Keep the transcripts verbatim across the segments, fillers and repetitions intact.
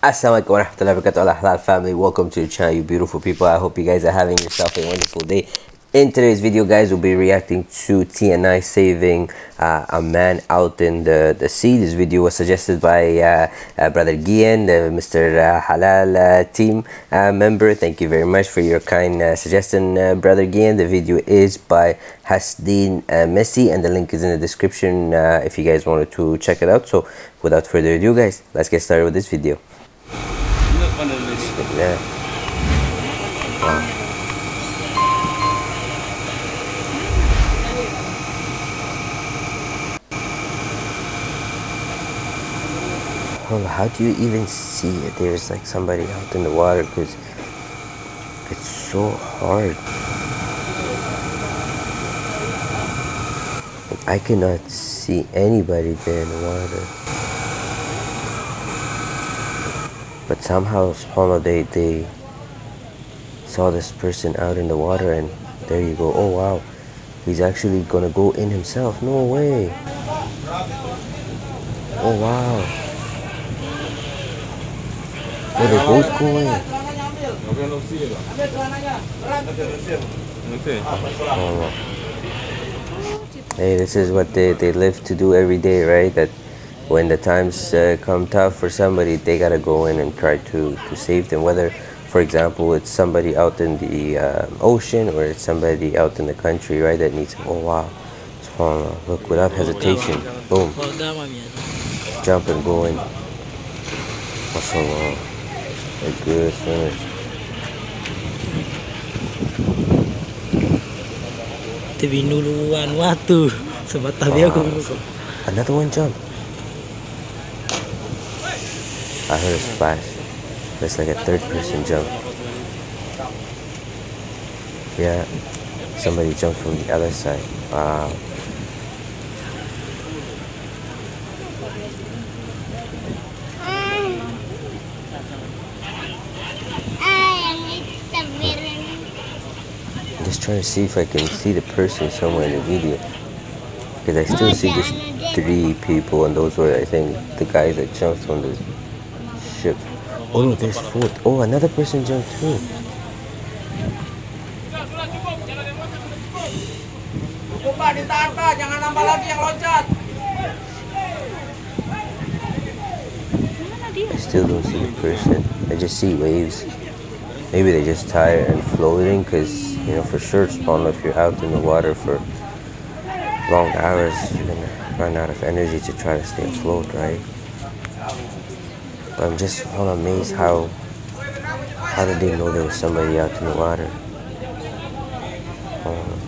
Assalamualaikum warahmatullahi wabarakatuh, Allah halal family. Welcome to the channel, you beautiful people. I hope you guys are having yourself a wonderful day. In today's video, guys, we'll be reacting to T N I saving uh, a man out in the, the sea. This video was suggested by uh, uh, Brother Gien, the Mister Uh, Halal uh, team uh, member. Thank you very much for your kind uh, suggestion, uh, Brother Gien. The video is by Hasdeen uh, Messi, and the link is in the description uh, if you guys wanted to check it out. So without further ado, guys, let's get started with this video. Yeah. Wow. Well, how do you even see it? There's like somebody out in the water because it's so hard. I cannot see anybody there in the water. But somehow, subhanAllah, they, they saw this person out in the water, and there you go. Oh, wow. He's actually going to go in himself. No way. Oh, wow. Oh, they're both going. Oh, wow. Hey, this is what they, they live to do every day, right? That when the times uh, come tough for somebody, they gotta go in and try to, to save them. Whether, for example, it's somebody out in the uh, ocean, or it's somebody out in the country, right, that needs, oh wow, subhanAllah, look, without hesitation, boom, jump and go in. MashaAllah, a good finish. Wow. Another one jump. I heard a splash. That's like a third person jump. Yeah, somebody jumped from the other side. Wow. I'm just trying to see if I can see the person somewhere in the video. Because I still see just three people, and those were, I think, the guys that jumped from the ship. Oh, there's food. Oh, another person jumped too. I still don't see the person. I just see waves. Maybe they're just tired and floating, because, you know, for sure, spawn, if you're out in the water for long hours, you're gonna run out of energy to try to stay afloat, right? I'm just all amazed how how did they know there was somebody out in the water? Um,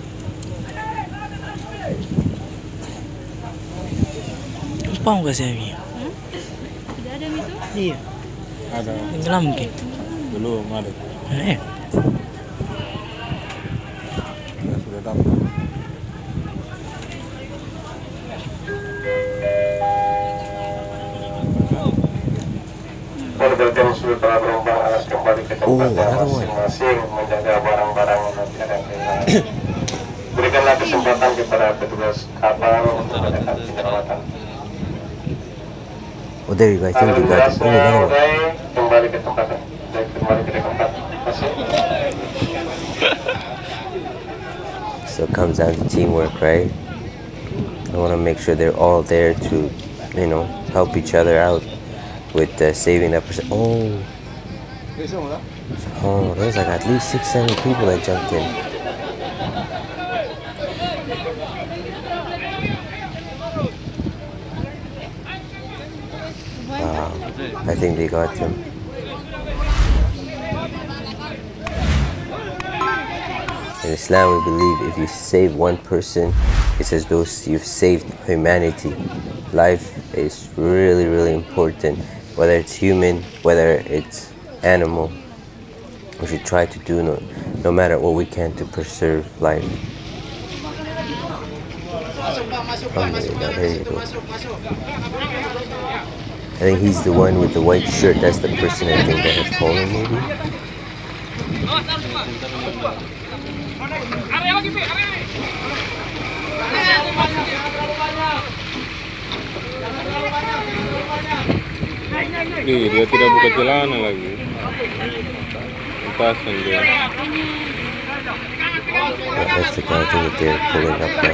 Oh, another one. Oh, there you go. I think we got it. Oh, another one. So it comes down to teamwork, right? I want to make sure they're all there to, you know, help each other out with uh, saving that person. Oh. Oh, there's like at least six, seven people that jumped in. Wow, I think they got him. In Islam, we believe if you save one person, it says those you've saved humanity. Life is really, really important. Whether it's human, whether it's animal, we should try to do no, no matter what we can to preserve life. I think he's the one with the white shirt. That's the person I think that had fallen, maybe. Nih, dia tidak buka celana lagi. Lepasan dia. Pasti kalau itu dia pulling up ya.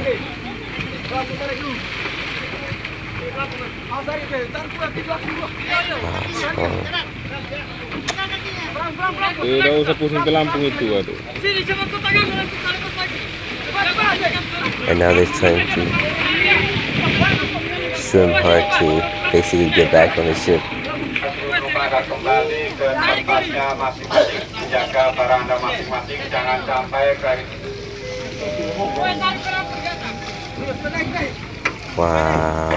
Tidak usah pusing ke Lampung itu, aduh. And now they're trying to swim hard to basically get back on the ship. Wow.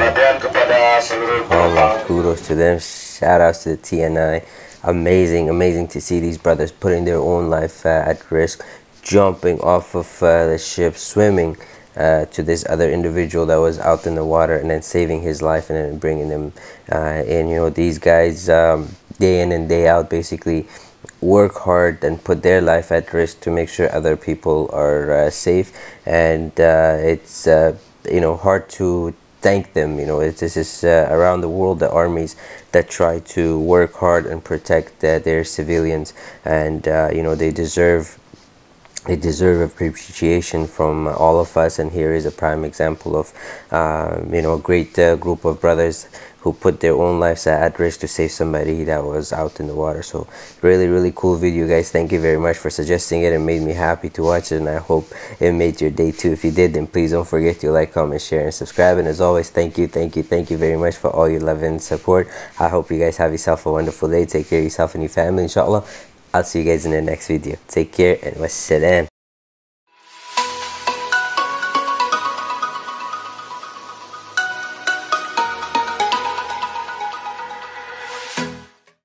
All of kudos to them. Shout outs to the T N I. Amazing, amazing to see these brothers putting their own life uh, at risk, jumping off of uh, the ship, swimming uh, to this other individual that was out in the water, and then saving his life and then bringing him uh, in. You know, these guys um, day in and day out basically work hard and put their life at risk to make sure other people are uh, safe, and uh, it's uh, you know, hard to thank them. You know, it's, this is uh, around the world, the armies that try to work hard and protect uh, their civilians, and uh, you know, they deserve They deserve appreciation from all of us, and here is a prime example of, uh, you know, a great uh, group of brothers who put their own lives at risk to save somebody that was out in the water. So really, really cool video, guys. Thank you very much for suggesting it. It made me happy to watch it, and I hope it made your day too. If you did, then please don't forget to like, comment, share, and subscribe. And as always, thank you, thank you, thank you very much for all your love and support. I hope you guys have yourself a wonderful day. Take care of yourself and your family, inshallah. I'll see you guys in the next video. Take care and wassalam.